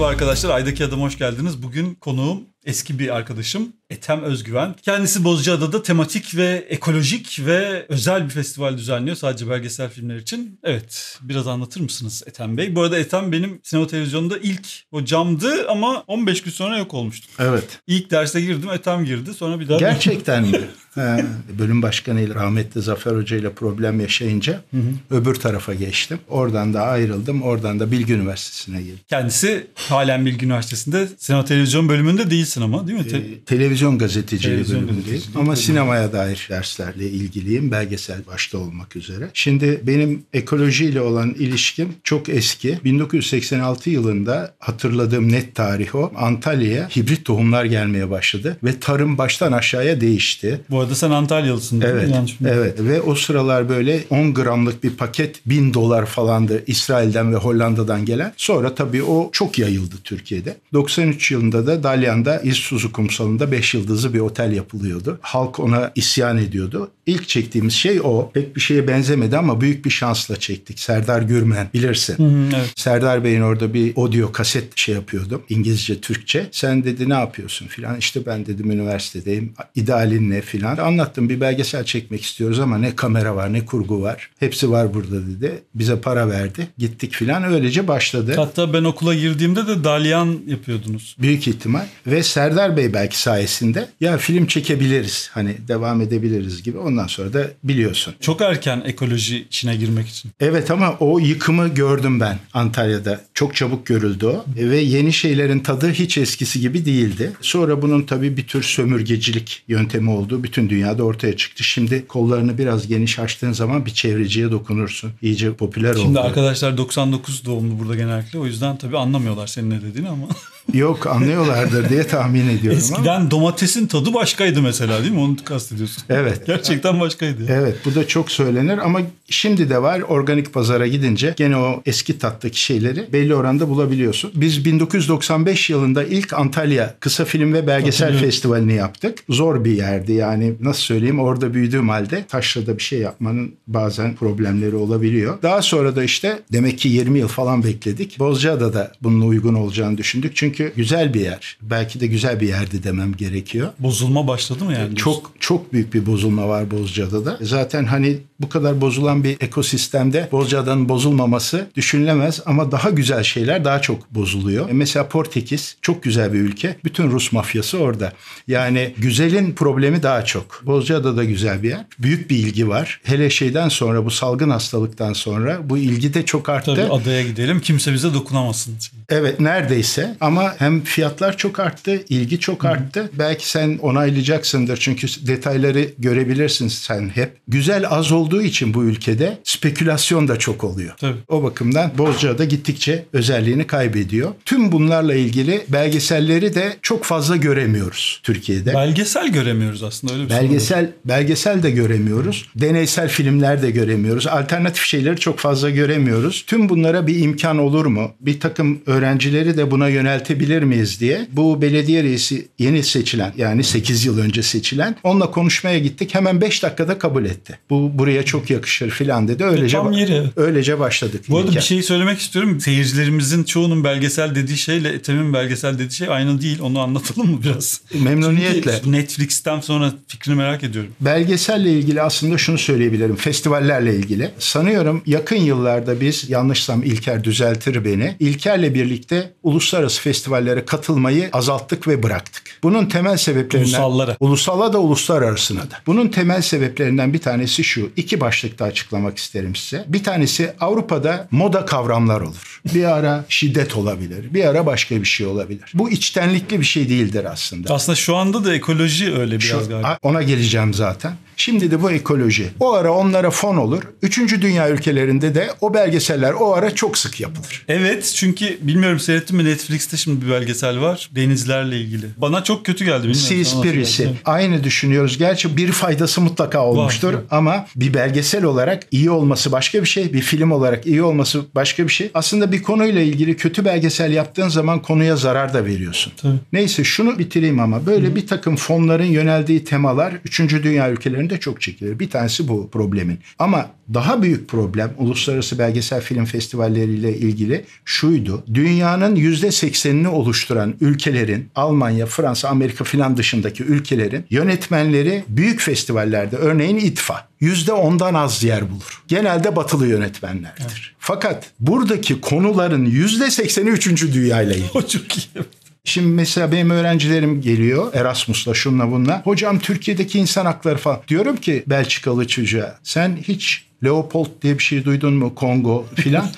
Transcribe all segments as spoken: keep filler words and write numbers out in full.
Merhaba arkadaşlar, Ay'daki Adam'a hoş geldiniz. Bugün konuğum eski bir arkadaşım Ethem Özgüven. Kendisi Bozcaada'da tematik ve ekolojik ve özel bir festival düzenliyor sadece belgesel filmler için. Evet, biraz anlatır mısınız Ethem Bey? Bu arada Ethem benim sinema televizyonda ilk hocamdı ama on beş gün sonra yok olmuştu. Evet. İlk derse girdim, Ethem girdi, sonra bir daha... Gerçekten mi? Ee, bölüm başkanıyla, rahmetli Zafer Hoca ile problem yaşayınca hı hı. öbür tarafa geçtim. Oradan da ayrıldım. Oradan da Bilgi Üniversitesi'ne girdim. Kendisi halen Bilgi Üniversitesi'nde sinema televizyon bölümünde değilsin ama değil mi? Te- ee, televizyon gazeteciliği televizyon bölümündeyim. Ama sinemaya dair derslerle ilgiliyim. Belgesel başta olmak üzere. Şimdi benim ekolojiyle olan ilişkim çok eski. bin dokuz yüz seksen altı yılında hatırladığım net tarih o. Antalya'ya hibrit tohumlar gelmeye başladı ve tarım baştan aşağıya değişti. Bu arada sen Antalyalısın değil mi? Evet, evet. Ve o sıralar böyle on gramlık bir paket bin dolar falandı İsrail'den ve Hollanda'dan gelen. Sonra tabii o çok yayıldı Türkiye'de. doksan üç yılında da Dalyan'da İstuzu kumsalında beş yıldızlı bir otel yapılıyordu. Halk ona isyan ediyordu. İlk çektiğimiz şey o. Pek bir şeye benzemedi ama büyük bir şansla çektik. Serdar Gürmen bilirsin. Hı hı, evet. Serdar Bey'in orada bir audio kaset şey yapıyordum. İngilizce, Türkçe. Sen dedi ne yapıyorsun filan. İşte ben dedim üniversitedeyim. İdealin ne filan. Anlattım bir belgesel çekmek istiyoruz ama ne kamera var ne kurgu var. Hepsi var burada dedi. Bize para verdi. Gittik filan. Öylece başladı. Hatta ben okula girdiğimde de Dalyan yapıyordunuz. Büyük ihtimal. Ve Serdar Bey belki sayesinde ya film çekebiliriz. Hani devam edebiliriz gibi. Ondan sonra da biliyorsun. Çok erken ekoloji içine girmek için. Evet ama o yıkımı gördüm ben Antalya'da. Çok çabuk görüldü o. Ve yeni şeylerin tadı hiç eskisi gibi değildi. Sonra bunun tabii bir tür sömürgecilik yöntemi olduğu bütün dünyada ortaya çıktı. Şimdi kollarını biraz geniş açtığın zaman bir çevreciye dokunursun. İyice popüler oldu. Şimdi arkadaşlar doksan dokuz doğumlu burada genellikle. O yüzden tabii anlamıyorlar senin ne dediğini ama... Yok anlıyorlardır diye tahmin ediyorum. Eskiden ama. Domatesin tadı başkaydı mesela değil mi? Onu kastediyorsun. Evet. Gerçekten başkaydı. Evet bu da çok söylenir ama şimdi de var organik pazara gidince gene o eski tattaki şeyleri belli oranda bulabiliyorsun. Biz bin dokuz yüz doksan beş yılında ilk Antalya Kısa Film ve Belgesel Festivali'ni yaptık. Zor bir yerdi yani nasıl söyleyeyim orada büyüdüğüm halde taşrada bir şey yapmanın bazen problemleri olabiliyor. Daha sonra da işte demek ki yirmi yıl falan bekledik. Bozcaada'da bunun uygun olacağını düşündük çünkü Çünkü güzel bir yer. Belki de güzel bir yerdi demem gerekiyor. Bozulma başladı mı yani? Çok çok büyük bir bozulma var Bozcaada'da. Zaten hani bu kadar bozulan bir ekosistemde Bozcaada'nın bozulmaması düşünülemez ama daha güzel şeyler daha çok bozuluyor. E mesela Portekiz çok güzel bir ülke. Bütün Rus mafyası orada. Yani güzelin problemi daha çok. Bozcaada'da güzel bir yer. Büyük bir ilgi var. Hele şeyden sonra bu salgın hastalıktan sonra bu ilgi de çok arttı. Tabii adaya gidelim kimse bize dokunamasın. Evet neredeyse ama hem fiyatlar çok arttı, ilgi çok arttı. Hı. Belki sen onaylayacaksındır çünkü detayları görebilirsin sen hep. Güzel az olduğu için bu ülkede spekülasyon da çok oluyor. Tabii. O bakımdan Bozcaada gittikçe özelliğini kaybediyor. Tüm bunlarla ilgili belgeselleri de çok fazla göremiyoruz Türkiye'de. Belgesel göremiyoruz aslında öyle bir belgesel, şey. Belgesel de göremiyoruz. Hı. Deneysel filmler de göremiyoruz. Alternatif şeyleri çok fazla göremiyoruz. Tüm bunlara bir imkan olur mu? Bir takım öğrencileri de buna yöneltiyoruz. Bilir miyiz diye bu belediye reisi yeni seçilen yani sekiz yıl önce seçilen onunla konuşmaya gittik hemen beş dakikada kabul etti. Bu buraya çok yakışır filan dedi. Öylece, tam yeri. Öylece başladık. Bu arada bir şey söylemek istiyorum. Seyircilerimizin çoğunun belgesel dediği şeyle Ethem'in belgesel dediği şey aynı değil. Onu anlatalım mı biraz? Memnuniyetle. Çünkü Netflix'ten sonra fikrini merak ediyorum. Belgeselle ilgili aslında şunu söyleyebilirim. Festivallerle ilgili. Sanıyorum yakın yıllarda biz yanlışsam İlker düzeltir beni. İlker'le birlikte uluslararası festivallere katılmayı azalttık ve bıraktık. Bunun temel sebeplerinden... Ulusallara. Ulusala da uluslararasına da. Bunun temel sebeplerinden bir tanesi şu. İki başlıkta açıklamak isterim size. Bir tanesi Avrupa'da moda kavramlar olur. Bir ara şiddet olabilir. Bir ara başka bir şey olabilir. Bu içtenlikli bir şey değildir aslında. Aslında şu anda da ekoloji öyle biraz şu, galiba. Ona geleceğim zaten. Şimdi de bu ekoloji. O ara onlara fon olur. Üçüncü dünya ülkelerinde de o belgeseller o ara çok sık yapılır. Evet çünkü bilmiyorum seyrettim mi Netflix'te şimdi bir belgesel var. Denizlerle ilgili. Bana çok kötü geldi. Bilmiyorum. Sea Spiracy. Aynı düşünüyoruz. Gerçi bir faydası mutlaka olmuştur. Var. Ama bir belgesel olarak iyi olması başka bir şey. Bir film olarak iyi olması başka bir şey. Aslında bir konuyla ilgili kötü belgesel yaptığın zaman konuya zarar da veriyorsun. Tabii. Neyse şunu bitireyim ama. Böyle Hı. bir takım fonların yöneldiği temalar üçüncü dünya ülkelerinde yönü de çok çekilir. Bir tanesi bu problemin. Ama daha büyük problem uluslararası belgesel film festivalleriyle ilgili şuydu. Dünyanın yüzde seksenini oluşturan ülkelerin, Almanya, Fransa, Amerika filan dışındaki ülkelerin yönetmenleri büyük festivallerde, örneğin İ D F A, yüzde ondan az yer bulur. Genelde batılı yönetmenlerdir. Evet. Fakat buradaki konuların yüzde sekseni üçüncü dünyayla ilgili. O çok iyi. Şimdi mesela benim öğrencilerim geliyor Erasmus'la, şunla bunla. Hocam Türkiye'deki insan hakları falan. Diyorum ki Belçikalı çocuğa, sen hiç Leopold diye bir şey duydun mu? Kongo filan.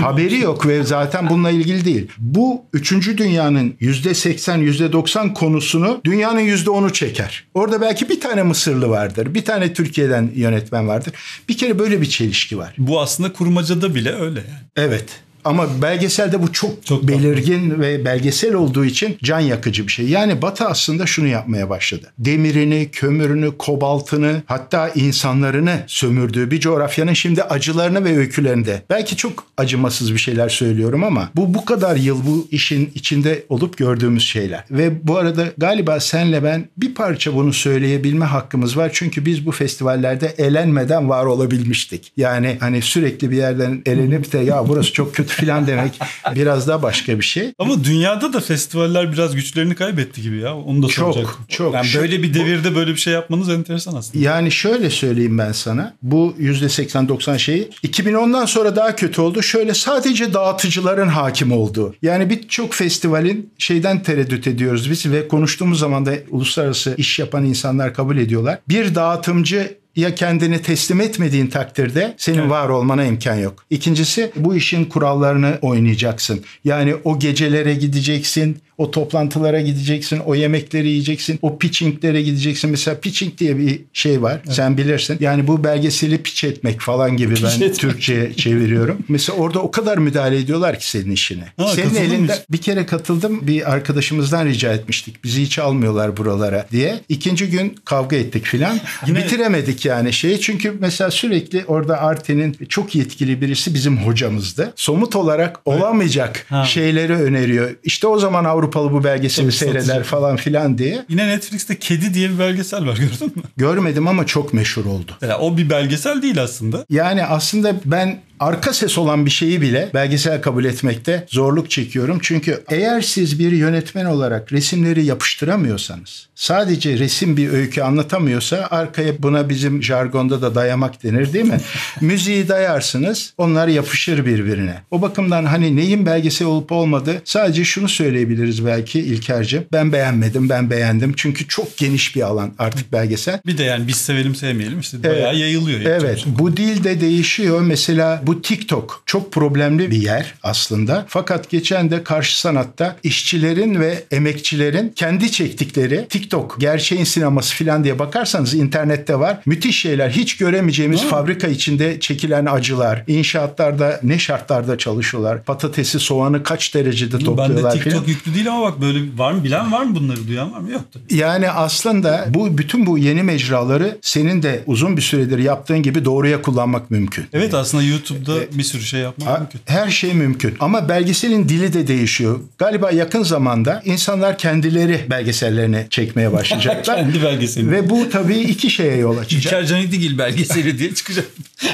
Haberi yok ve zaten bununla ilgili değil. Bu üçüncü dünyanın yüzde seksen yüzde doksan konusunu dünyanın yüzde onu çeker. Orada belki bir tane Mısırlı vardır. Bir tane Türkiye'den yönetmen vardır. Bir kere böyle bir çelişki var. Bu aslında kurmacada bile öyle yani. Evet. Ama belgeselde bu çok, çok belirgin tatlı ve belgesel olduğu için can yakıcı bir şey. Yani Batı aslında şunu yapmaya başladı. Demirini, kömürünü, kobaltını, hatta insanlarını sömürdüğü bir coğrafyanın şimdi acılarını ve öykülerini de. Belki çok acımasız bir şeyler söylüyorum ama bu bu kadar yıl bu işin içinde olup gördüğümüz şeyler. Ve bu arada galiba senle ben bir parça bunu söyleyebilme hakkımız var. Çünkü biz bu festivallerde elenmeden var olabilmiştik. Yani hani sürekli bir yerden elenip de ya burası çok kötü filan demek biraz daha başka bir şey. Ama dünyada da festivaller biraz güçlerini kaybetti gibi ya. Onu da çok, soracak. Çok. Yani böyle bir devirde böyle bir şey yapmanız enteresan aslında. Yani şöyle söyleyeyim ben sana. Bu yüzde seksen doksan şeyi iki bin ondan sonra daha kötü oldu. Şöyle sadece dağıtıcıların hakim olduğu. Yani birçok festivalin şeyden tereddüt ediyoruz biz ve konuştuğumuz zaman da uluslararası iş yapan insanlar kabul ediyorlar. Bir dağıtımcı ya kendini teslim etmediğin takdirde senin evet. var olmana imkan yok. İkincisi bu işin kurallarını oynayacaksın. Yani o gecelere gideceksin, o toplantılara gideceksin, o yemekleri yiyeceksin, o pitchinglere gideceksin. Mesela pitching diye bir şey var. Evet. Sen bilirsin. Yani bu belgeseli pitch etmek falan gibi ben etmek. Türkçe'ye çeviriyorum. Mesela orada o kadar müdahale ediyorlar ki senin işine. Ha, senin elinde bir kere katıldım. Bir arkadaşımızdan rica etmiştik. Bizi hiç almıyorlar buralara diye. İkinci gün kavga ettik filan. Bitiremedik yani şeyi. Çünkü mesela sürekli orada Arte'nin çok yetkili birisi bizim hocamızdı. Somut olarak olamayacak evet. şeyleri öneriyor. İşte o zaman Avrupa Avrupalı bu belgeseli tabii seyreder satacak. Falan filan diye. Yine Netflix'te Kedi diye bir belgesel var, gördün mü? Görmedim ama çok meşhur oldu. Yani o bir belgesel değil aslında. Yani aslında ben arka ses olan bir şeyi bile belgesel kabul etmekte zorluk çekiyorum. Çünkü eğer siz bir yönetmen olarak resimleri yapıştıramıyorsanız, sadece resim bir öykü anlatamıyorsa arkaya, buna bizim jargonda da dayamak denir değil mi? Müziği dayarsınız, onlar yapışır birbirine. O bakımdan hani neyin belgesel olup olmadığı sadece şunu söyleyebiliriz belki İlker'cim. Ben beğenmedim, ben beğendim. Çünkü çok geniş bir alan artık belgesel. Bir de yani biz sevelim sevmeyelim işte evet. bayağı yayılıyor. Evet, bu dil de değişiyor. Mesela bu TikTok çok problemli bir yer aslında. Fakat geçen de Karşı Sanat'ta işçilerin ve emekçilerin kendi çektikleri TikTok gerçeğin sineması filan diye bakarsanız internette var. Müthiş şeyler, hiç göremeyeceğimiz ha. fabrika içinde çekilen acılar, inşaatlarda ne şartlarda çalışıyorlar, patatesi, soğanı kaç derecede topluyorlar. Ben de TikTok yüklü değil ama bak böyle var mı, bilen var mı bunları, duyan var mı? Yoktu. Yani aslında bu bütün bu yeni mecraları senin de uzun bir süredir yaptığın gibi doğruya kullanmak mümkün. Evet aslında YouTube da bir sürü şey yapmak mümkün. Her şey mümkün. Ama belgeselin dili de değişiyor. Galiba yakın zamanda insanlar kendileri belgesellerini çekmeye başlayacaklar. Kendi belgeselini. Ve bu tabii iki şeye yol açacak. İlker Canikligil belgeseli diye çıkacak.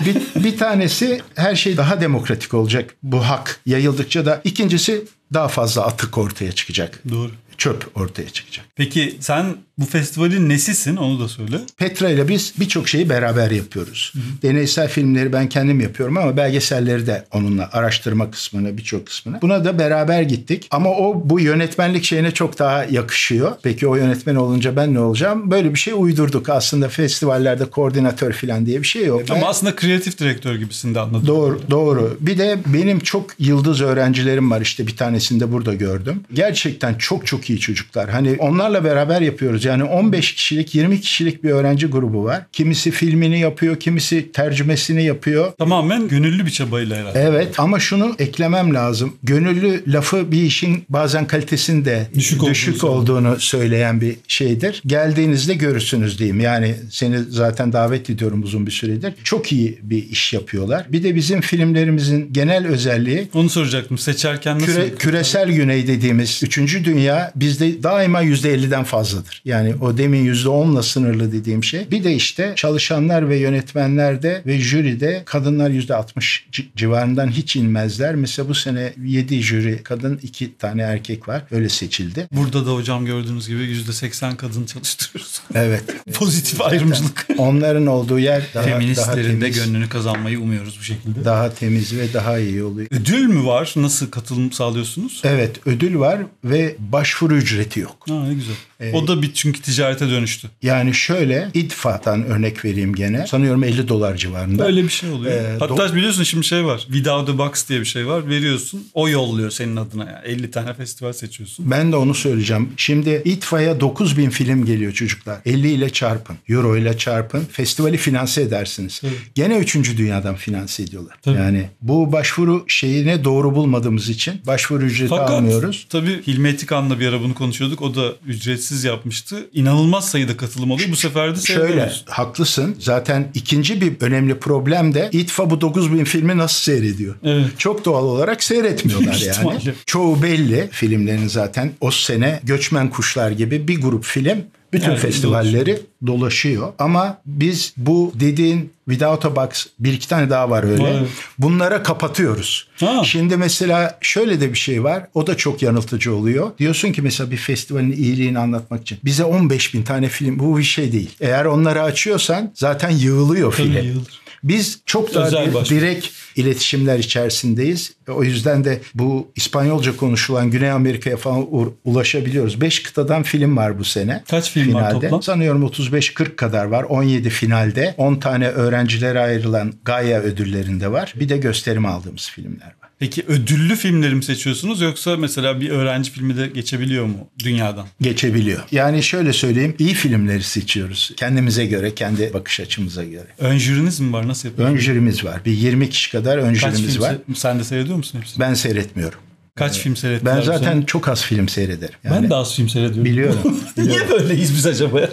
bir, bir tanesi her şey daha demokratik olacak. Bu hak yayıldıkça da. İkincisi daha fazla atık ortaya çıkacak. Doğru. Çöp ortaya çıkacak. Peki sen bu festivalin nesisin? Onu da söyle. Petra ile biz birçok şeyi beraber yapıyoruz. Hı hı. Deneysel filmleri ben kendim yapıyorum ama belgeselleri de onunla, araştırma kısmını, birçok kısmını. Buna da beraber gittik. Ama o bu yönetmenlik şeyine çok daha yakışıyor. Peki o yönetmen olunca ben ne olacağım? Böyle bir şey uydurduk. Aslında festivallerde koordinatör falan diye bir şey yok. Ama ben... aslında kreatif direktör gibisin de anladım. Doğru, doğru. Bir de benim çok yıldız öğrencilerim var. İşte bir tanesini de burada gördüm. Gerçekten çok çok iyi çocuklar. Hani onlarla beraber yapıyoruz. Yani on beş kişilik yirmi kişilik bir öğrenci grubu var. Kimisi filmini yapıyor, kimisi tercümesini yapıyor. Tamamen gönüllü bir çabayla herhalde. Evet ama şunu eklemem lazım. Gönüllü lafı bir işin bazen kalitesinin de düşük, düşük olduğunu, olduğunu söyleyen bir şeydir. Geldiğinizde görürsünüz diyeyim. Yani seni zaten davet ediyorum uzun bir süredir. Çok iyi bir iş yapıyorlar. Bir de bizim filmlerimizin genel özelliği. Onu soracaktım. Seçerken nasıl? Küre, küresel güney dediğimiz üçüncü dünya bizde daima yüzde elliden fazladır. Yani o demin yüzde onla sınırlı dediğim şey. Bir de işte çalışanlar ve yönetmenlerde ve jüride kadınlar yüzde altmış civarından hiç inmezler. Mesela bu sene yedi jüri kadın, iki tane erkek var. Öyle seçildi. Burada da hocam gördüğünüz gibi yüzde seksen kadın çalıştırıyoruz. Evet. Pozitif ayrımcılık. Onların olduğu yer daha, feministlerin de gönlünü kazanmayı umuyoruz bu şekilde. Daha temiz ve daha iyi oluyor. Ödül mü var? Nasıl katılım sağlıyorsunuz? Evet, ödül var ve başvuru ücreti yok. Ha, ne güzel. Ee, o da bir çünkü ticarete dönüştü. Yani şöyle I D F A'dan örnek vereyim gene. Sanıyorum elli dolar civarında. Öyle bir şey oluyor. Ee, Hatta do- biliyorsun şimdi şey var. Withoutabox diye bir şey var. Veriyorsun. O yolluyor senin adına. Yani. elli tane festival seçiyorsun. Ben de onu söyleyeceğim. Şimdi I D F A'ya dokuz bin film geliyor çocuklar. elli ile çarpın. Euro ile çarpın. Festivali finanse edersiniz. Evet. Gene üçüncü dünyadan finanse ediyorlar. Tabii. Yani bu başvuru şeyine doğru bulmadığımız için başvuru ücreti Fakat, almıyoruz. Tabii Hilmi Etikan'la bir ara bunu konuşuyorduk. O da ücretsiz yapmıştı. İnanılmaz sayıda katılım oluyor. Bu sefer de şöyle, haklısın. Zaten ikinci bir önemli problem de İ D F A bu dokuz bin filmi nasıl seyrediyor? Evet. Çok doğal olarak seyretmiyorlar yani. Çoğu belli filmlerin zaten. O sene Göçmen Kuşlar gibi bir grup film bütün yani festivalleri dolaşıyor. dolaşıyor. Ama biz bu dediğin Withoutabox bir iki tane daha var öyle. Vay. Bunlara kapatıyoruz. Ha. Şimdi mesela şöyle de bir şey var. O da çok yanıltıcı oluyor. Diyorsun ki mesela bir festivalin iyiliğini anlatmak için. Bize on beş bin tane film, bu bir şey değil. Eğer onları açıyorsan zaten yığılıyor Tabii film. Yığılır. Biz çok daha direkt iletişimler içerisindeyiz. O yüzden de bu İspanyolca konuşulan Güney Amerika'ya falan ulaşabiliyoruz. beş kıtadan film var bu sene. Kaç film finalde. Var toplam? Sanıyorum otuz beş kırk kadar var. on yedi finalde. on tane öğrencilere ayrılan Gaia ödüllerinde var. Bir de gösterim aldığımız filmler var. Peki ödüllü filmleri mi seçiyorsunuz yoksa mesela bir öğrenci filmi de geçebiliyor mu dünyadan? Geçebiliyor. Yani şöyle söyleyeyim, iyi filmleri seçiyoruz. Kendimize göre, kendi bakış açımıza göre. Ön jüriniz mi var? Nasıl yapıyorsunuz? Ön jürimiz var. Bir yirmi kişi kadar ön jürimiz var. Se- sen de seyrediyor musun hepsini? Ben seyretmiyorum. Kaç film seyrettiler? Ben zaten sen? çok az film seyrederim. Yani ben de az film seyrediyorum. Biliyorum. biliyorum. Niye böyleyiz biz acaba?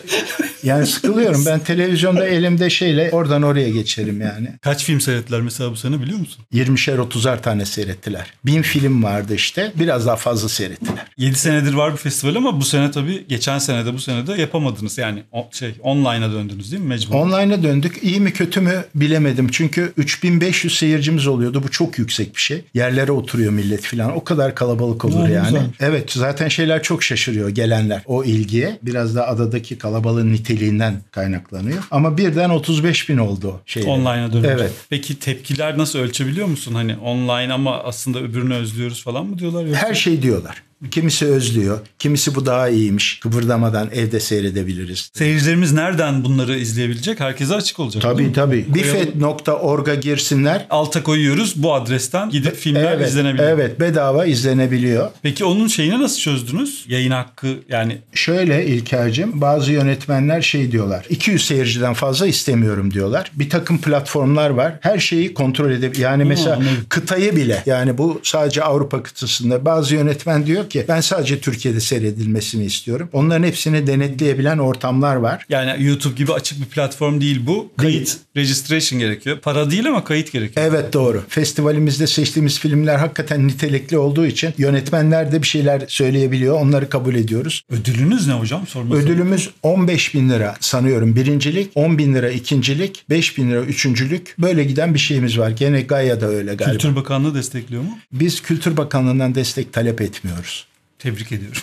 Yani sıkılıyorum. Ben televizyonda elimde şeyle oradan oraya geçerim yani. Kaç film seyrettiler mesela bu sene biliyor musun? yirmişer otuzar tane seyrettiler. bin film vardı işte. Biraz daha fazla seyrettiler. yedi senedir var bir festival ama bu sene tabii geçen senede bu senede yapamadınız. Yani şey online'a döndünüz değil mi? Mecbur. Online'a döndük. İyi mi kötü mü bilemedim. Çünkü üç bin beş yüz seyircimiz oluyordu. Bu çok yüksek bir şey. Yerlere oturuyor millet falan. O kadar kalabalık olur yani. yani. Evet, zaten şeyler çok şaşırıyor gelenler. O ilgiye biraz da adadaki kalabalığın niteliğinden kaynaklanıyor. Ama birden otuz beş bin oldu. Şeyle. Online'a dönünce. Evet. Peki tepkiler nasıl ölçebiliyor musun? Hani online ama aslında öbürünü özlüyoruz falan mı diyorlar? Yoksa? Her şey diyorlar. Kimisi özlüyor. Kimisi bu daha iyiymiş. Kıpırdamadan evde seyredebiliriz. Seyircilerimiz nereden bunları izleyebilecek? Herkese açık olacak. Tabii tabii. Bifet nokta org'a girsinler. Alta koyuyoruz. Bu adresten gidip filmler evet, izlenebiliyor. Evet. Bedava izlenebiliyor. Peki onun şeyini nasıl çözdünüz? Yayın hakkı yani. Şöyle İlker'cim. Bazı yönetmenler şey diyorlar. iki yüz seyirciden fazla istemiyorum diyorlar. Bir takım platformlar var. Her şeyi kontrol edip yani mesela hmm. kıtayı bile. Yani bu sadece Avrupa kıtasında. Bazı yönetmen diyor ki ben sadece Türkiye'de seyredilmesini istiyorum. Onların hepsini denetleyebilen ortamlar var. Yani YouTube gibi açık bir platform değil bu. Kayıt, registration gerekiyor. Para değil ama kayıt gerekiyor. Evet doğru. Festivalimizde seçtiğimiz filmler hakikaten nitelikli olduğu için yönetmenler de bir şeyler söyleyebiliyor. Onları kabul ediyoruz. Ödülünüz ne hocam? Sormasın. Ödülümüz on beş bin lira sanıyorum birincilik, on bin lira ikincilik, beş bin lira üçüncülük. Böyle giden bir şeyimiz var. Gene Gaya'da öyle galiba. Kültür Bakanlığı destekliyor mu? Biz Kültür Bakanlığı'ndan destek talep etmiyoruz. Tebrik ediyorum.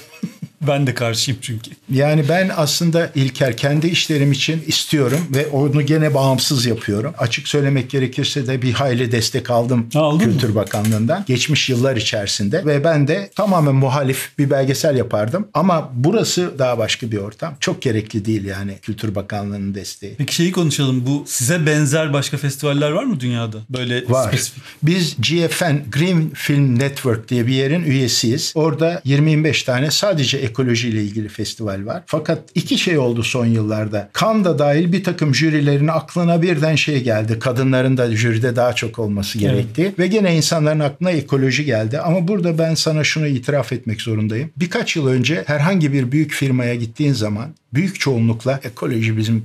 Ben de karşıyım çünkü. Yani ben aslında İlker kendi işlerim için istiyorum ve onu gene bağımsız yapıyorum. Açık söylemek gerekirse de bir hayli destek aldım Aldın Kültür mı? Bakanlığı'ndan geçmiş yıllar içerisinde ve ben de tamamen muhalif bir belgesel yapardım. Ama burası daha başka bir ortam. Çok gerekli değil yani Kültür Bakanlığı'nın desteği. Peki şeyi konuşalım. Bu size benzer başka festivaller var mı dünyada? Böyle var. Spesifik. Biz G F N Green Film Network diye bir yerin üyesiyiz. Orada yirmi yirmi beş tane sadece ek ekolojiyle ilgili festival var. Fakat iki şey oldu son yıllarda. Cannes'da dahil bir takım jürilerin aklına birden şey geldi. Kadınların da jüride daha çok olması gerektiği. Evet. Ve gene insanların aklına ekoloji geldi. Ama burada ben sana şunu itiraf etmek zorundayım. Birkaç yıl önce herhangi bir büyük firmaya gittiğin zaman büyük çoğunlukla ekoloji bizimle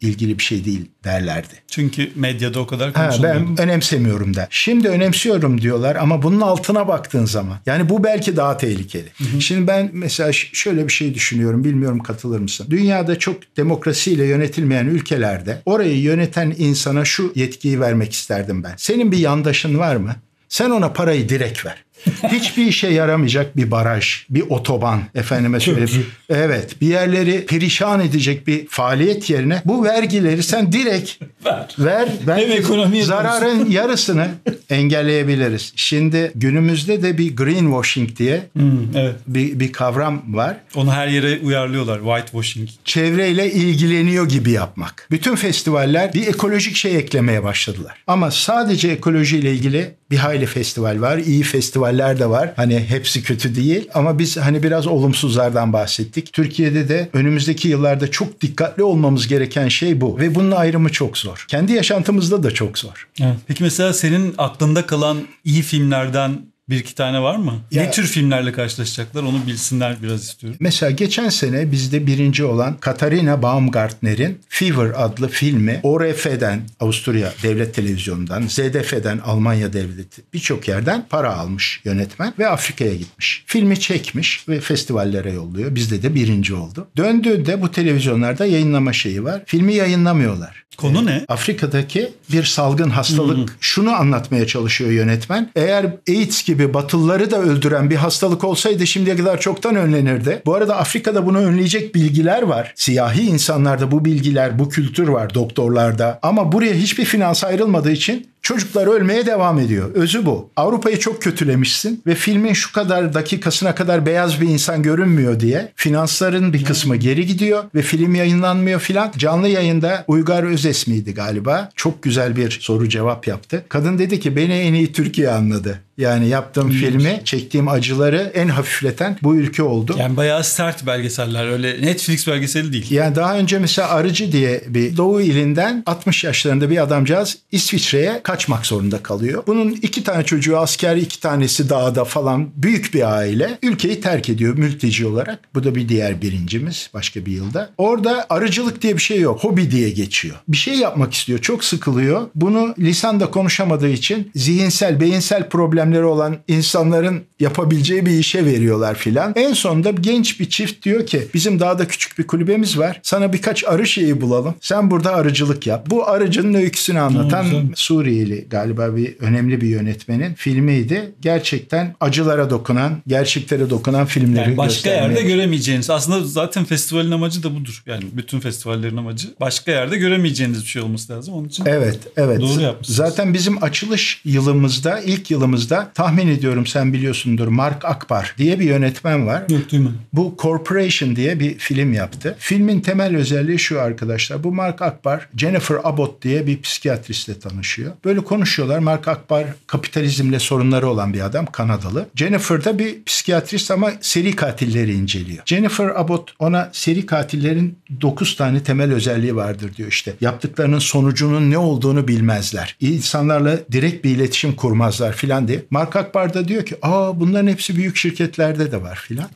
ilgili bir şey değil derlerdi. Çünkü medyada o kadar konuşuluyor. Ben önemsemiyorum da. Şimdi önemsiyorum diyorlar ama bunun altına baktığın zaman. Yani bu belki daha tehlikeli. Hı hı. Şimdi ben mesela şöyle bir şey düşünüyorum. Bilmiyorum katılır mısın? Dünyada çok demokrasiyle yönetilmeyen ülkelerde orayı yöneten insana şu yetkiyi vermek isterdim ben. Senin bir yandaşın var mı? Sen ona parayı direkt ver. Hiçbir işe yaramayacak bir baraj, bir otoban, efendime söyleyeyim. Evet, bir yerleri perişan edecek bir faaliyet yerine bu vergileri sen direkt ver. ver ben zararın yarısını engelleyebiliriz. Şimdi günümüzde de bir greenwashing diye hmm, evet. bir, bir kavram var. Onu her yere uyarlıyorlar, whitewashing. Çevreyle ilgileniyor gibi yapmak. Bütün festivaller bir ekolojik şey eklemeye başladılar. Ama sadece ekolojiyle ilgili bir hayli festival var, iyi festival de var. Hani hepsi kötü değil ama biz hani biraz olumsuzlardan bahsettik. Türkiye'de de önümüzdeki yıllarda çok dikkatli olmamız gereken şey bu. Ve bunun ayrımı çok zor. Kendi yaşantımızda da çok zor. Evet. Peki mesela senin aklında kalan iyi filmlerden bir iki tane var mı? Ya, ne tür filmlerle karşılaşacaklar onu bilsinler biraz istiyorum. Mesela geçen sene bizde birinci olan Katarina Baumgartner'in Fever adlı filmi O R F'den Avusturya Devlet Televizyonu'ndan, Z D F'den Almanya Devleti birçok yerden para almış yönetmen ve Afrika'ya gitmiş. Filmi çekmiş ve festivallere yolluyor. Bizde de birinci oldu. Döndüğünde bu televizyonlarda yayınlama şeyi var. Filmi yayınlamıyorlar. Konu ee, ne? Afrika'daki bir salgın hastalık. Hmm. Şunu anlatmaya çalışıyor yönetmen. Eğer AIDS gibi Batılıları da öldüren bir hastalık olsaydı şimdiye kadar çoktan önlenirdi. Bu arada Afrika'da bunu önleyecek bilgiler var. Siyahi insanlarda bu bilgiler, bu kültür var doktorlarda. Ama buraya hiçbir finans ayrılmadığı için çocuklar ölmeye devam ediyor. Özü bu. Avrupa'yı çok kötülemişsin ve filmin şu kadar dakikasına kadar beyaz bir insan görünmüyor diye finansların bir kısmı geri gidiyor ve film yayınlanmıyor filan. Canlı yayında Uygar Özes miydi galiba? Çok güzel bir soru cevap yaptı. Kadın dedi ki beni en iyi Türkiye anladı. Yani yaptığım İyiymiş. filmi, çektiğim acıları en hafifleten bu ülke oldu. Yani bayağı sert belgeseller, öyle Netflix belgeseli değil. Yani daha önce mesela Arıcı diye bir Doğu ilinden altmış yaşlarında bir adamcağız İsviçre'ye kaçmak zorunda kalıyor. Bunun iki tane çocuğu asker, iki tanesi dağda falan, büyük bir aile ülkeyi terk ediyor mülteci olarak. Bu da bir diğer birincimiz başka bir yılda. Orada arıcılık diye bir şey yok. Hobi diye geçiyor. Bir şey yapmak istiyor. Çok sıkılıyor. Bunu lisanda konuşamadığı için zihinsel, beyinsel problemleri olan insanların yapabileceği bir işe veriyorlar filan. En sonunda genç bir çift diyor ki bizim dağda küçük bir kulübemiz var. Sana birkaç arı şeyi bulalım. Sen burada arıcılık yap. Bu arıcının öyküsünü anlatan Suriye galiba bir önemli bir yönetmenin filmiydi. Gerçekten acılara dokunan, gerçeklere dokunan filmleri yani başka göstermeye. Yerde göremeyeceğiniz. Aslında zaten festivalin amacı da budur. Yani bütün festivallerin amacı başka yerde göremeyeceğiniz bir şey olması lazım. Onun için evet, evet. Doğru yapmışsınız. Zaten bizim açılış yılımızda, ilk yılımızda tahmin ediyorum sen biliyorsundur Mark Akbar diye bir yönetmen var. Yok, duymadım. Bu Corporation diye bir film yaptı. Filmin temel özelliği şu arkadaşlar. Bu Mark Akbar Jennifer Abbott diye bir psikiyatristle tanışıyor. Böyle konuşuyorlar. Mark Akbar kapitalizmle sorunları olan bir adam. Kanadalı. Jennifer da bir psikiyatrist ama seri katilleri inceliyor. Jennifer Abbott ona seri katillerin dokuz tane temel özelliği vardır diyor işte. Yaptıklarının sonucunun ne olduğunu bilmezler. İnsanlarla direkt bir iletişim kurmazlar filan diye. Mark Akbar da diyor ki aa bunların hepsi büyük şirketlerde de var filan.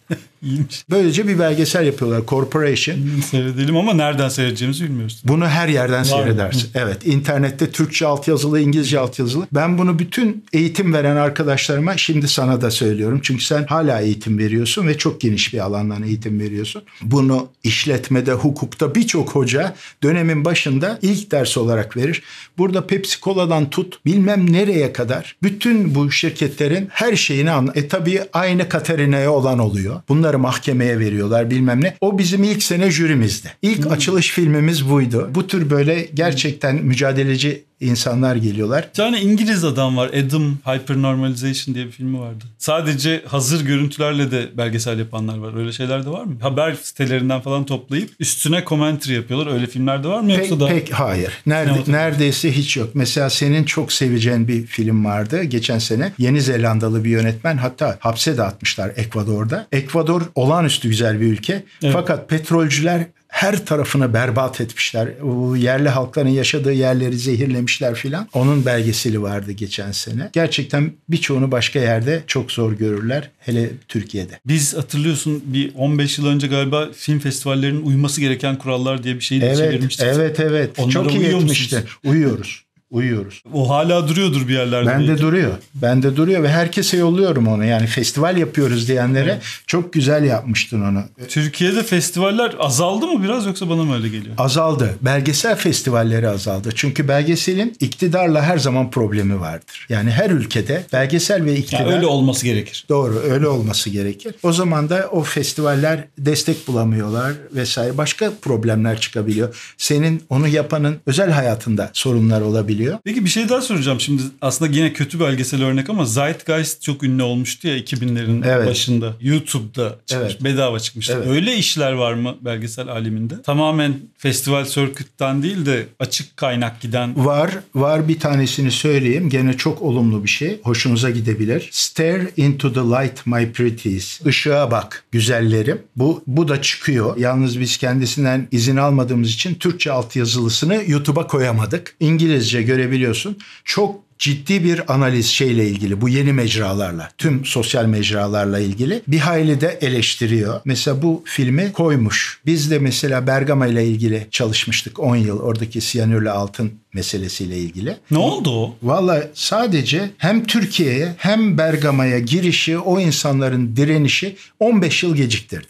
Böylece bir belgesel yapıyorlar. Corporation. Seyredelim ama nereden seyredeceğimizi bilmiyoruz. Bunu her yerden var seyredersin. Mı? Evet. İnternette Türkçe altyazılı, İngilizce altyazılı. Ben bunu bütün eğitim veren arkadaşlarıma şimdi sana da söylüyorum. Çünkü sen hala eğitim veriyorsun ve çok geniş bir alandan eğitim veriyorsun. Bunu işletmede, hukukta birçok hoca dönemin başında ilk ders olarak verir. Burada Pepsi Cola'dan tut bilmem nereye kadar bütün bu şirketlerin her şeyini anla. E tabii aynı Katarina'ya olan oluyor. Bunlar mahkemeye veriyorlar bilmem ne. O bizim ilk sene jürimizdi. İlk hmm. açılış filmimiz buydu. Bu tür böyle gerçekten hmm. mücadeleci insanlar geliyorlar. Bir tane İngiliz adam var. Adam Hyper Normalization diye bir filmi vardı. Sadece hazır görüntülerle de belgesel yapanlar var. Öyle şeyler de var mı? Haber sitelerinden falan toplayıp üstüne commentary yapıyorlar. Öyle filmler de var mı? Pek, Yoksa da... pek hayır. Nerede, neredeyse hiç yok. Mesela senin çok seveceğin bir film vardı. Geçen sene Yeni Zelandalı bir yönetmen. Hatta hapse de atmışlar Ekvador'da. Ekvador olağanüstü güzel bir ülke. Evet. Fakat petrolcüler her tarafını berbat etmişler. O yerli halkların yaşadığı yerleri zehirlemişler filan. Onun belgeseli vardı geçen sene. Gerçekten birçoğunu başka yerde çok zor görürler. Hele Türkiye'de. Biz hatırlıyorsun bir on beş yıl önce galiba film festivallerinin uyması gereken kurallar diye bir şeyi evet, çevirmiştik. Evet evet. Onlara çok iyi etmişti. Uyuyoruz. Uyuyoruz. O hala duruyordur bir yerlerde. Ben de duruyor. Ben de duruyor ve herkese yolluyorum onu. Yani festival yapıyoruz diyenlere evet. Çok güzel yapmıştın onu. Türkiye'de festivaller azaldı mı biraz yoksa bana mı öyle geliyor? Azaldı. Belgesel festivalleri azaldı. Çünkü belgeselin iktidarla her zaman problemi vardır. Yani her ülkede belgesel ve iktidar... Yani öyle olması gerekir. Doğru. Öyle olması gerekir. O zaman da o festivaller destek bulamıyorlar vesaire. Başka problemler çıkabiliyor. Senin onu yapanın özel hayatında sorunlar olabilir. Peki bir şey daha soracağım. Şimdi aslında yine kötü belgesel örnek ama Zeitgeist çok ünlü olmuştu ya iki binlerin evet. başında. YouTube'da çıkmış, evet. bedava çıkmıştı. Evet. Öyle işler var mı belgesel aleminde? Tamamen festival circuit'ten değil de açık kaynak giden. Var. Var bir tanesini söyleyeyim. Gene çok olumlu bir şey. Hoşunuza gidebilir. Stare into the light my pretties. Işığa bak güzellerim. Bu, bu da çıkıyor. Yalnız biz kendisinden izin almadığımız için Türkçe altyazılısını YouTube'a koyamadık. İngilizce görebiliyorsun. Çok ciddi bir analiz şeyle ilgili bu yeni mecralarla, tüm sosyal mecralarla ilgili bir hayli de eleştiriyor. Mesela bu filmi koymuş. Biz de mesela Bergama ile ilgili çalışmıştık on yıl oradaki siyanürle altın meselesiyle ilgili. Ne oldu o? Vallahi sadece hem Türkiye'ye hem Bergama'ya girişi, o insanların direnişi on beş yıl geciktirdi.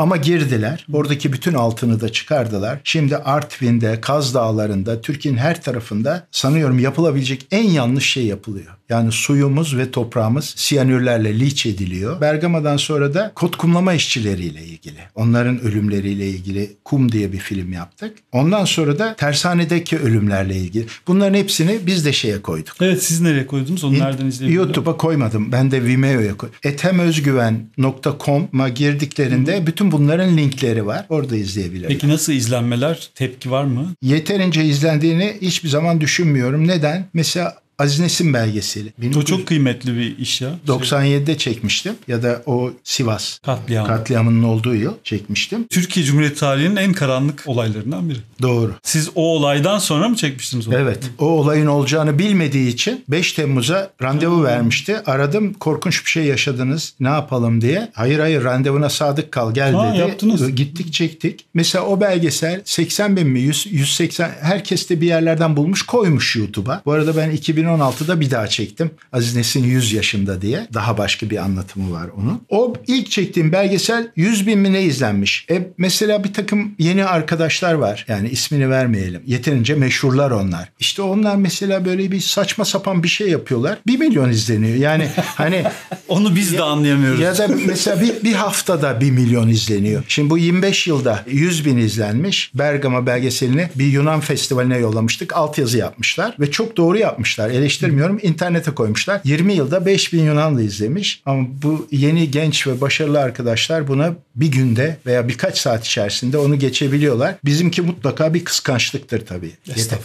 Ama girdiler. Oradaki bütün altını da çıkardılar. Şimdi Artvin'de, Kaz Dağları'nda, Türkiye'nin her tarafında sanıyorum yapılabilecek en yanlış şey yapılıyor. Yani suyumuz ve toprağımız siyanürlerle liç ediliyor. Bergama'dan sonra da kot kumlama işçileriyle ilgili, onların ölümleriyle ilgili Kum diye bir film yaptık. Ondan sonra da tersanedeki ölümlerle ilgili. Bunların hepsini biz de şeye koyduk. Evet, siz nereye koydunuz? Onu nereden izleyebilirim? YouTube'a koymadım. Ben de Vimeo'ya koydum. ethem özgüven nokta com'a girdiklerinde bütün bunların linkleri var. Orada izleyebilirler. Peki nasıl izlenmeler? Tepki var mı? Yeterince izlendiğini hiçbir zaman düşünmüyorum. Neden? Mesela Aziz Nesin belgeseli. O çok kıymetli bir iş ya. doksan yedide çekmiştim ya da o Sivas Katliam. katliamının olduğu yıl çekmiştim. Türkiye Cumhuriyeti tarihinin en karanlık olaylarından biri. Doğru. Siz o olaydan sonra mı çekmiştiniz onu? Evet. O olayın olacağını bilmediği için beş Temmuz'a randevu vermişti. Aradım, korkunç bir şey yaşadınız, ne yapalım diye. Hayır hayır randevuna sadık kal gel ha, dedi. Yaptınız. Gittik çektik. Mesela o belgesel seksen bin mi yüz, yüz seksen herkes de bir yerlerden bulmuş koymuş YouTube'a. Bu arada ben iki bin on altıda bir daha çektim. Aziz Nesin yüz yaşında diye. Daha başka bir anlatımı var onun. O ilk çektiğim belgesel yüz bin mi ne izlenmiş. E mesela bir takım yeni arkadaşlar var. Yani ismini vermeyelim. Yeterince meşhurlar onlar. İşte onlar mesela böyle bir saçma sapan bir şey yapıyorlar. bir milyon izleniyor. Yani hani onu biz ya, de anlayamıyoruz. Ya da mesela bir, bir haftada bir milyon izleniyor. Şimdi bu yirmi beş yılda yüz bin izlenmiş. Bergama belgeselini bir Yunan festivaline yollamıştık. Altyazı yapmışlar ve çok doğru yapmışlar. Eleştirmiyorum. İnternete koymuşlar. yirmi yılda beş bin Yunanlı izlemiş. Ama bu yeni genç ve başarılı arkadaşlar buna bir günde veya birkaç saat içerisinde onu geçebiliyorlar. Bizimki mutlaka bir kıskançlıktır tabii.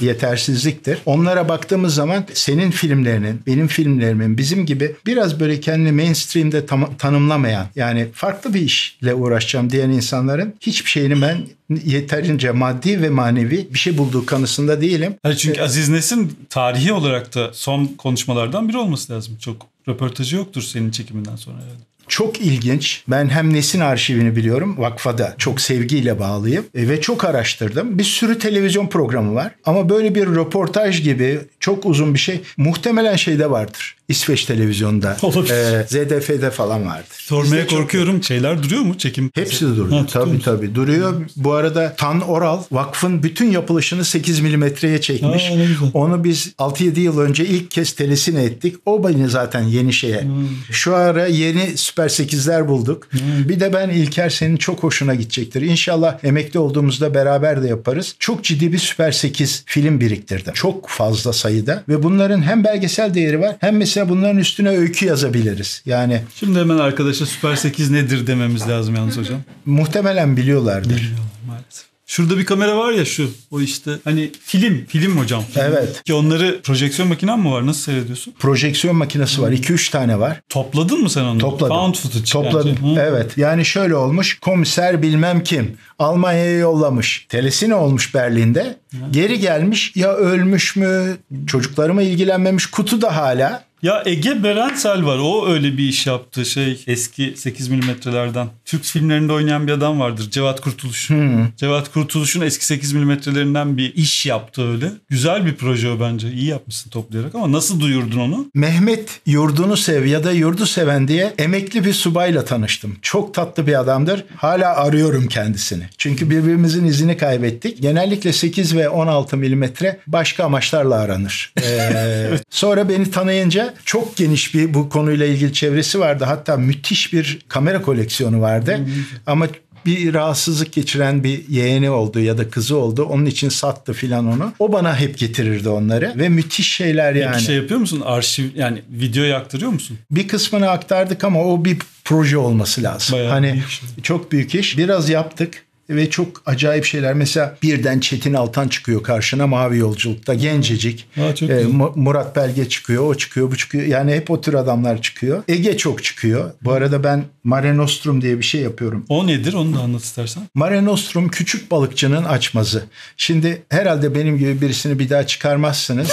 Yetersizliktir. Onlara baktığımız zaman senin filmlerinin, benim filmlerimin, bizim gibi biraz böyle kendini mainstream'de tam, tanımlamayan yani farklı bir işle uğraşacağım diyen insanların hiçbir şeyini ben yeterince maddi ve manevi bir şey bulduğu kanısında değilim. Hayır, çünkü ee, Aziz Nesin tarihi olarak da son konuşmalardan biri olması lazım. Çok röportajı yoktur senin çekiminden sonra herhalde. Çok ilginç. Ben hem Nesin arşivini biliyorum. Vakfa da çok sevgiyle bağlıyım. E, ve çok araştırdım. Bir sürü televizyon programı var. Ama böyle bir röportaj gibi çok uzun bir şey muhtemelen şeyde vardır. İsveç televizyonda. E, Z D F'de falan vardır. Sormaya korkuyorum. Çok... Şeyler duruyor mu? Çekim. Hepsi de duruyor. Ha, tabii tabii. Duruyor. Bu arada Tan Oral Vakfın bütün yapılışını sekiz milimetreye çekmiş. Ha, onu biz altı yedi yıl önce ilk kez telesine ettik. O beni zaten yeni şeye. Hmm. Şu ara yeni Süper sekizler bulduk. Hmm. Bir de ben İlker senin çok hoşuna gidecektir. İnşallah emekli olduğumuzda beraber de yaparız. Çok ciddi bir Süper sekiz film biriktirdim. Çok fazla sayıda ve bunların hem belgesel değeri var hem mesela bunların üstüne öykü yazabiliriz. Yani şimdi hemen arkadaşa Süper sekiz nedir dememiz lazım yalnız hocam. Muhtemelen biliyorlardır. Biliyorlar maalesef. Şurada bir kamera var ya şu. O işte hani film. Film hocam. Film. Evet. Ki onları projeksiyon makinen mi var? Nasıl seyrediyorsun? Projeksiyon makinesi var. iki üç tane var. Topladın mı sen onları? Topladım. Found footage. Topladım. Yani. Evet. Yani şöyle olmuş. Komiser bilmem kim. Almanya'ya yollamış. Telesine olmuş Berlin'de. Geri gelmiş, ya ölmüş mü, çocuklarıma ilgilenmemiş, kutuda hala. Ya Ege Berensel var. O öyle bir iş yaptı. Şey, eski sekiz milimetrelerden. Türk filmlerinde oynayan bir adam vardır. Cevat Kurtuluş. Hmm. Cevat Kurtuluş'un eski sekiz milimetrelerinden bir iş yaptı öyle. Güzel bir proje o bence. İyi yapmışsın toplayarak, ama nasıl duyurdun onu? Mehmet Yurdunu Sev ya da Yurdu Seven diye emekli bir subayla tanıştım. Çok tatlı bir adamdır. Hala arıyorum kendisini. Çünkü birbirimizin izini kaybettik. Genellikle sekiz ve on altı milimetre başka amaçlarla aranır. Ee, sonra beni tanıyınca çok geniş bir bu konuyla ilgili çevresi vardı. Hatta müthiş bir kamera koleksiyonu vardı. Ama bir rahatsızlık geçiren bir yeğeni oldu ya da kızı oldu. Onun için sattı filan onu. O bana hep getirirdi onları ve müthiş şeyler yani. Peki şey yapıyor musun? Arşiv, yani videoya aktarıyor musun? Bir kısmını aktardık ama o bir proje olması lazım. Bayağı hani büyük şey. Çok büyük iş. Biraz yaptık. Ve çok acayip şeyler. Mesela birden Çetin Altan çıkıyor karşına Mavi Yolculuk'ta. Gencecik. Aa, e, Murat Belge çıkıyor. O çıkıyor, bu çıkıyor. Yani hep o tür adamlar çıkıyor. Ege çok çıkıyor. Bu arada ben Marenostrum diye bir şey yapıyorum. O nedir? Onu da anlat istersen. Marenostrum küçük balıkçının açmazı. Şimdi herhalde benim gibi birisini bir daha çıkarmazsınız.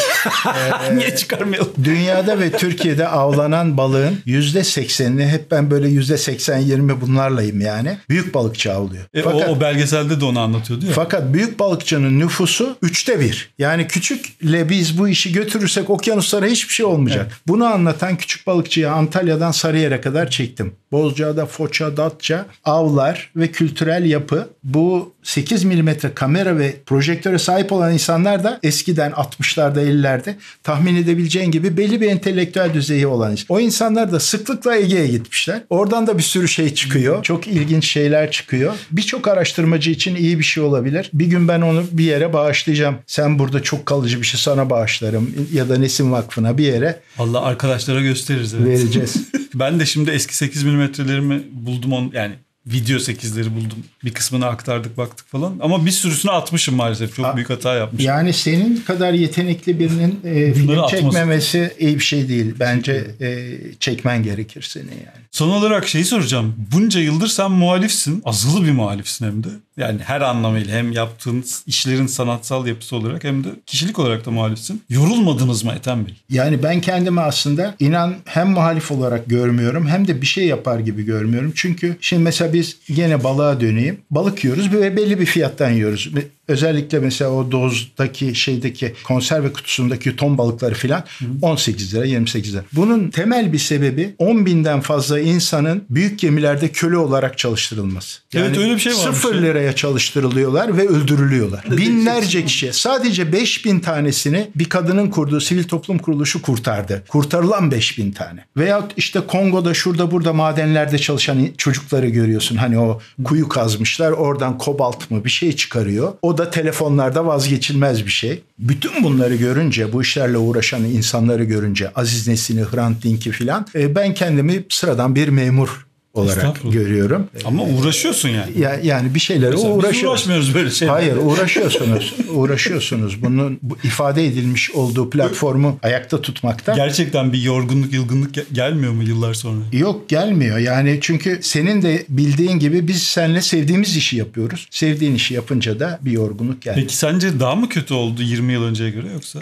ee, Niye çıkarmayalım? Dünyada ve Türkiye'de avlanan balığın yüzde seksenini hep ben böyle yüzde seksen yirmi bunlarlayım yani. Büyük balıkçı avlıyor. E, Fakat o, o belgeselde de onu anlatıyordu ya. Fakat büyük balıkçının nüfusu üçte bir. Yani küçükle biz bu işi götürürsek okyanuslara hiçbir şey olmayacak. Evet. Bunu anlatan Küçük Balıkçı'yı Antalya'dan Sarıyer'e kadar çektim. Bozcaada, Foça, Datça, avlar ve kültürel yapı. Bu sekiz milimetre kamera ve projektöre sahip olan insanlar da eskiden altmışlarda ellilerde tahmin edebileceğin gibi belli bir entelektüel düzeyi olan insan. O insanlar da sıklıkla Ege'ye gitmişler. Oradan da bir sürü şey çıkıyor. Çok ilginç şeyler çıkıyor. Birçok araştırmacı için iyi bir şey olabilir. Bir gün ben onu bir yere bağışlayacağım. Sen burada çok kalıcı bir şey, sana bağışlarım. Ya da Nesin Vakfı'na, bir yere. Allah arkadaşlara gösteririz. Evet. Vereceğiz. Ben de şimdi eski sekiz milimetrelerimi buldum. On, yani video sekizleri buldum. Bir kısmını aktardık, baktık falan. Ama bir sürüsünü atmışım maalesef. Çok A- büyük hata yapmışım. Yani senin kadar yetenekli birinin e, film çekmemesi atması iyi bir şey değil. Bence e, çekmen gerekir seni yani. Son olarak şeyi soracağım. Bunca yıldır sen muhalifsin. Azılı bir muhalifsin hem de. Yani her anlamıyla, hem yaptığın işlerin sanatsal yapısı olarak hem de kişilik olarak da muhalifsin. Yorulmadınız mı Ethem Bey? Yani ben kendimi aslında inan hem muhalif olarak görmüyorum hem de bir şey yapar gibi görmüyorum. Çünkü şimdi mesela biz gene balığa döneyim. Balık yiyoruz ve belli bir fiyattan yiyoruz. Özellikle mesela o dozdaki şeydeki konserve kutusundaki ton balıkları filan on sekiz lira yirmi sekiz lira. Bunun temel bir sebebi on binden fazla insanın büyük gemilerde köle olarak çalıştırılması. Yani evet, öyle bir şey var. sıfır liraya çalıştırılıyorlar ve öldürülüyorlar. Binlerce kişi. Sadece beş bin tanesini bir kadının kurduğu sivil toplum kuruluşu kurtardı. Kurtarılan beş bin tane. Veyahut işte Kongo'da şurada burada madenlerde çalışan çocukları görüyorsun. Hani o kuyu kazmışlar, oradan kobalt mı bir şey çıkarıyor. O da telefonlarda vazgeçilmez bir şey. Bütün bunları görünce, bu işlerle uğraşan insanları görünce, Aziz Nesin'i, Hrant Dink'i filan, ben kendimi sıradan bir memur olarak görüyorum. Ama uğraşıyorsun yani. Ya, yani bir şeylere uğraşıyorsunuz. Biz uğraşmıyoruz böyle şeylere. Hayır, uğraşıyorsunuz. uğraşıyorsunuz. Bunun bu ifade edilmiş olduğu platformu ayakta tutmakta. Gerçekten bir yorgunluk, yılgınlık gel- gelmiyor mu yıllar sonra? Yok, gelmiyor. Yani çünkü senin de bildiğin gibi biz seninle sevdiğimiz işi yapıyoruz. Sevdiğin işi yapınca da bir yorgunluk gelmiyor. Peki sence daha mı kötü oldu yirmi yıl önceye göre, yoksa?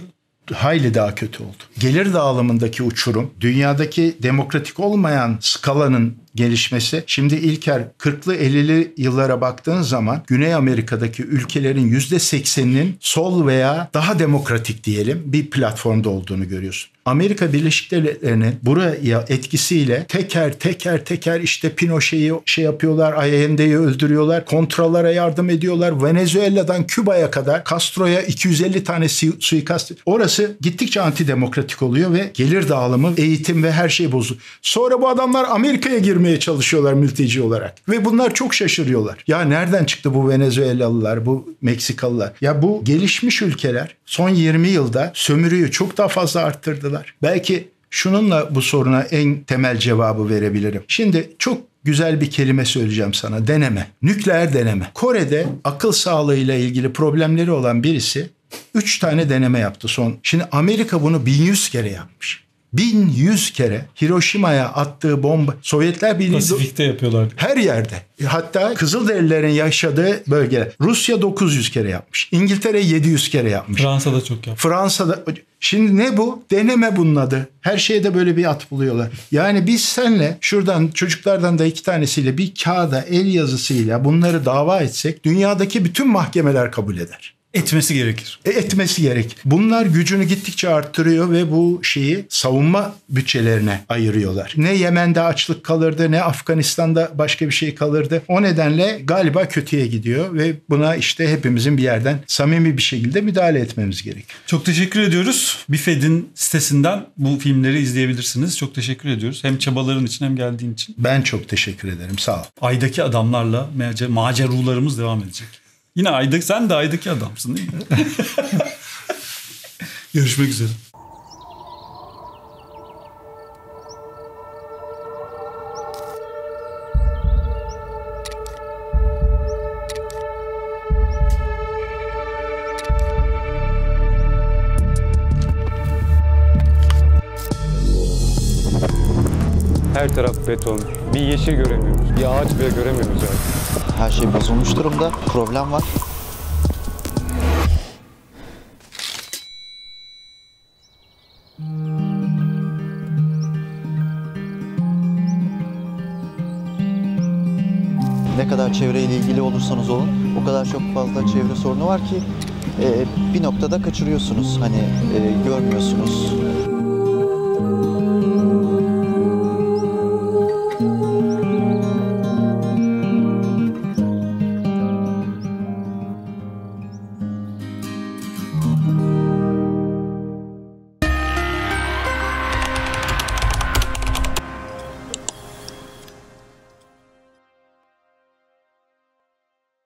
Hayli daha kötü oldu. Gelir dağılımındaki uçurum, dünyadaki demokratik olmayan skalanın gelişmesi. Şimdi İlker, kırklı ellili yıllara baktığın zaman Güney Amerika'daki ülkelerin yüzde sekseninin sol veya daha demokratik diyelim bir platformda olduğunu görüyorsun. Amerika Birleşik Devletleri'nin buraya etkisiyle teker teker teker işte Pinochet'i şey yapıyorlar, Allende'yi öldürüyorlar, kontralara yardım ediyorlar. Venezuela'dan Küba'ya kadar Castro'ya iki yüz elli tane suikast. Orası gittikçe antidemokratik oluyor ve gelir dağılımı, eğitim ve her şey bozuluyor. Sonra bu adamlar Amerika'ya girmeye çalışıyorlar mülteci olarak ve bunlar çok şaşırıyorlar. Ya nereden çıktı bu Venezuelalılar, bu Meksikalılar? Ya bu gelişmiş ülkeler son yirmi yılda sömürüyü çok daha fazla arttırdılar. Belki şununla bu soruna en temel cevabı verebilirim. Şimdi çok güzel bir kelime söyleyeceğim sana. Deneme. Nükleer deneme. Kore'de akıl sağlığıyla ilgili problemleri olan birisi üç tane deneme yaptı son. Şimdi Amerika bunu bin yüz kere yapmış. bin yüz kere Hiroşima'ya attığı bomba, Sovyetler Birliği Pasifik'te yapıyorlar. Her yerde. Hatta Kızılderililerin yaşadığı bölgeler. Rusya dokuz yüz kere yapmış. İngiltere yedi yüz kere yapmış. Fransa'da çok yapmış. Fransa'da. Şimdi ne bu? Deneme bunun adı. Her şeyde böyle bir at buluyorlar. Yani biz senle şuradan çocuklardan da iki tanesiyle bir kağıda el yazısıyla bunları dava etsek dünyadaki bütün mahkemeler kabul eder. Etmesi gerekir. E, etmesi gerek. Bunlar gücünü gittikçe arttırıyor ve bu şeyi savunma bütçelerine ayırıyorlar. Ne Yemen'de açlık kalırdı, ne Afganistan'da başka bir şey kalırdı. O nedenle galiba kötüye gidiyor ve buna işte hepimizin bir yerden samimi bir şekilde müdahale etmemiz gerek. Çok teşekkür ediyoruz. Bifed'in sitesinden bu filmleri izleyebilirsiniz. Çok teşekkür ediyoruz. Hem çabaların için hem geldiğin için. Ben çok teşekkür ederim. Sağ ol. Ay'daki adamlarla macerularımız devam edecek. Yine aydık, sen de aydaki adamsın değil mi? Görüşmek üzere. Her taraf beton. Bir yeşil göremiyoruz. Bir ağaç bile göremiyoruz yani. Her şey bozulmuş durumda. Problem var. Ne kadar çevreyle ilgili olursanız olun, o kadar çok fazla çevre sorunu var ki bir noktada kaçırıyorsunuz. Hani görmüyorsunuz.